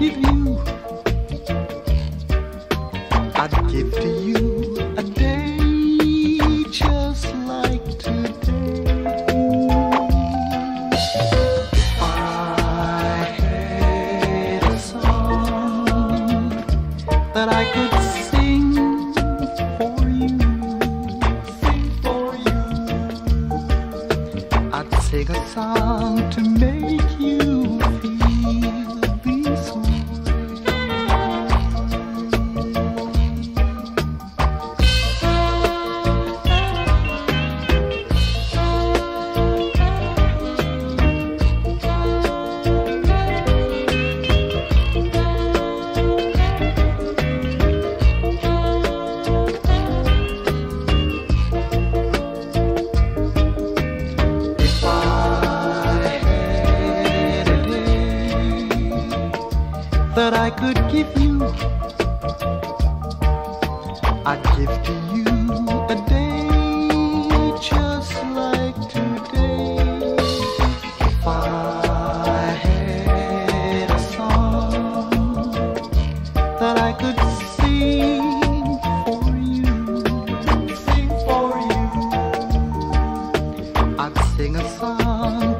give you, I'd give to you a day just like today. I had a song that I could sing for you, sing for you. I'd sing a song to make you feel this way. That I could give you, I'd give to you a day just like today. If I had a song that I could sing for you, I'd sing a song.